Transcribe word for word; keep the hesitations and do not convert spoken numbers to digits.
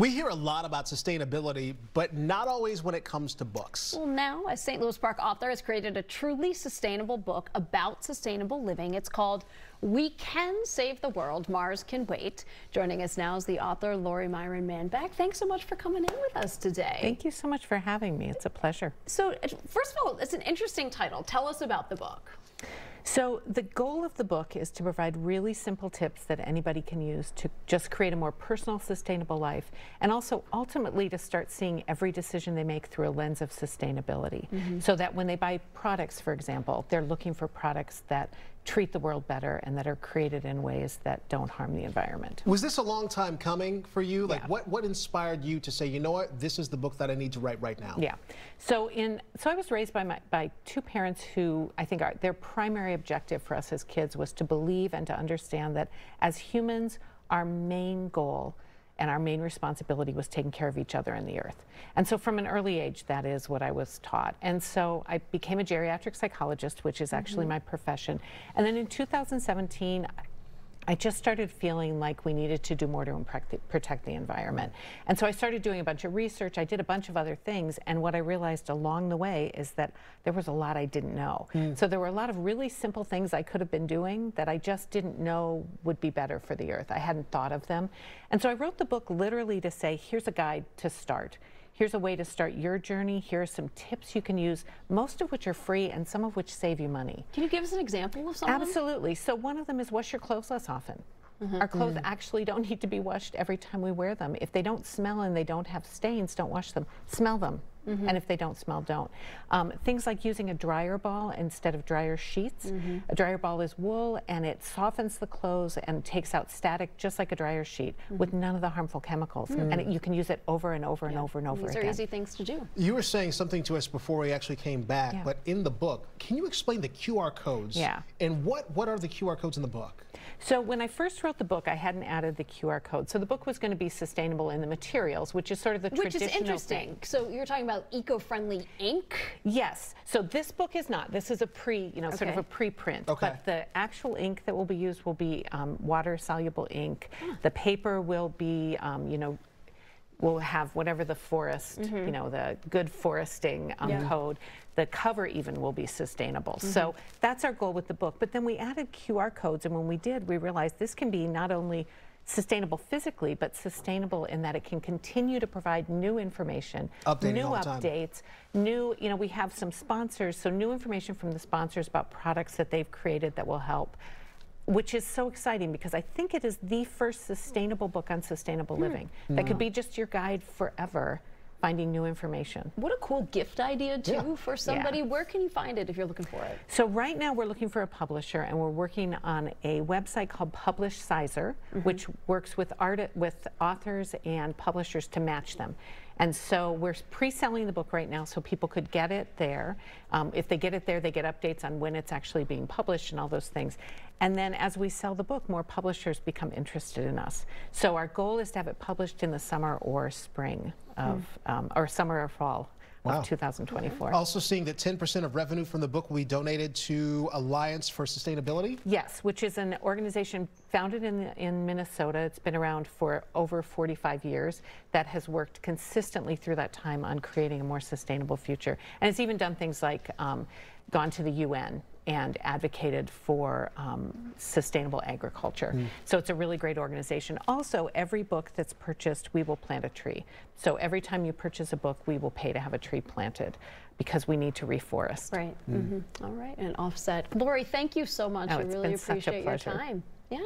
We hear a lot about sustainability, but not always when it comes to books. Well, now a Saint Louis Park author has created a truly sustainable book about sustainable living. It's called We Can Save the World, Mars Can Wait. Joining us now is the author Lori Myren Manbeck. Thanks so much for coming in with us today. Thank you so much for having me. It's a pleasure. So first of all, it's an interesting title. Tell us about the book. So the goal of the book is to provide really simple tips that anybody can use to just create a more personal, sustainable life, and also ultimately to start seeing every decision they make through a lens of sustainability. Mm-hmm. So that when they buy products, for example, they're looking for products that treat the world better and that are created in ways that don't harm the environment. Was this a long time coming for you? Like, yeah. what, what inspired you to say, you know what, this is the book that I need to write right now? Yeah. So in so I was raised by my by two parents who I think are their primary objective for us as kids was to believe and to understand that as humans, our main goal and our main responsibility was taking care of each other and the earth. And so from an early age, that is what I was taught. And so I became a geriatric psychologist, which is actually mm-hmm. my profession. And then in two thousand seventeen, I just started feeling like we needed to do more to protect the environment. And so I started doing a bunch of research. I did a bunch of other things. And what I realized along the way is that there was a lot I didn't know. Mm. So there were a lot of really simple things I could have been doing that I just didn't know would be better for the earth. I hadn't thought of them. And so I wrote the book literally to say, here's a guide to start. Here's a way to start your journey. Here are some tips you can use, most of which are free and some of which save you money. Can you give us an example of something? Absolutely. So one of them is wash your clothes less often. Mm-hmm. Our clothes mm-hmm. actually don't need to be washed every time we wear them. If they don't smell and they don't have stains, don't wash them. Smell them. Mm-hmm. And if they don't smell, don't. Um, things like using a dryer ball instead of dryer sheets. Mm-hmm. A dryer ball is wool and it softens the clothes and takes out static just like a dryer sheet mm-hmm. with none of the harmful chemicals. Mm-hmm. And it, you can use it over and over yeah. and over and over These again. These are easy things to do. You were saying something to us before we actually came back, yeah. but in the book, can you explain the Q R codes? Yeah. And what, what are the Q R codes in the book? So when I first wrote the book, I hadn't added the Q R code. So the book was going to be sustainable in the materials, which is sort of the which traditional Which is interesting. Thing. So you're talking about eco-friendly ink? Yes. So this book is not. This is a pre, you know, okay. sort of a preprint. Okay. But the actual ink that will be used will be um, water-soluble ink. Huh. The paper will be, um, you know, will have whatever the forest, mm-hmm. you know, the good foresting um, yeah. code. The cover even will be sustainable. Mm-hmm. So that's our goal with the book. But then we added Q R codes, and when we did, we realized this can be not only sustainable physically, but sustainable in that it can continue to provide new information, Updating new updates, time. new, you know, we have some sponsors, so new information from the sponsors about products that they've created that will help, which is so exciting because I think it is the first sustainable book on sustainable mm. living that wow. could be just your guide forever. Finding new information. What a cool gift idea too yeah. for somebody. Yeah. Where can you find it if you're looking for it? So right now we're looking for a publisher and we're working on a website called Publish Sizer, mm-hmm. which works with art with authors and publishers to match them. And so we're pre-selling the book right now so people could get it there. Um, if they get it there, they get updates on when it's actually being published and all those things. And then as we sell the book, more publishers become interested in us. So our goal is to have it published in the summer or spring of, mm. um, or summer or fall. Wow. Of two thousand twenty-four. Also seeing that ten percent of revenue from the book will be donated to Alliance for Sustainability? Yes, which is an organization founded in, in Minnesota. It's been around for over forty-five years that has worked consistently through that time on creating a more sustainable future. And it's even done things like um, gone to the U N and advocated for um, sustainable agriculture. Mm. So it's a really great organization. Also, every book that's purchased, we will plant a tree. So every time you purchase a book, we will pay to have a tree planted because we need to reforest. Right. Mm. Mm-hmm. All right. And offset. Lori, thank you so much. Oh, I really appreciate your time. Yeah.